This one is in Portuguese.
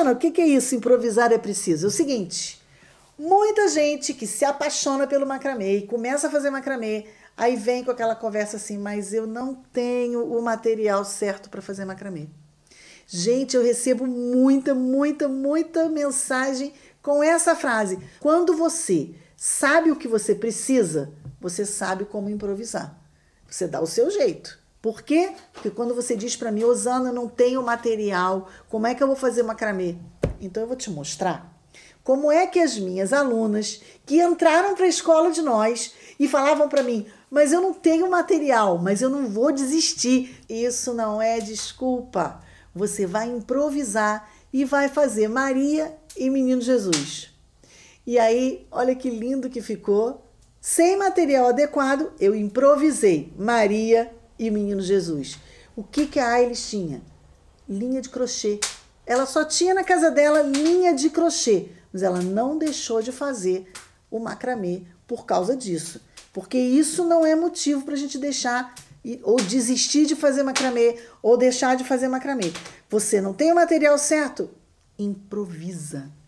Osana, o que é isso? Improvisar é preciso. É o seguinte, muita gente que se apaixona pelo macramê e começa a fazer macramê, aí vem com aquela conversa assim, mas eu não tenho o material certo para fazer macramê. Gente, eu recebo muita mensagem com essa frase. Quando você sabe o que você precisa, você sabe como improvisar. Você dá o seu jeito. Por quê? Porque quando você diz para mim, Osana, eu não tenho material, como é que eu vou fazer macramê? Então eu vou te mostrar como é que as minhas alunas que entraram para a escola de nós e falavam para mim, mas eu não tenho material, mas eu não vou desistir. Isso não é desculpa. Você vai improvisar e vai fazer Maria e Menino Jesus. E aí, olha que lindo que ficou. Sem material adequado, eu improvisei Maria e Menino Jesus. O que a Ailes tinha? Linha de crochê. Ela só tinha na casa dela linha de crochê, mas ela não deixou de fazer o macramê por causa disso. Porque isso não é motivo para a gente deixar ou desistir de fazer macramê ou deixar de fazer macramê. Você não tem o material certo? Improvisa.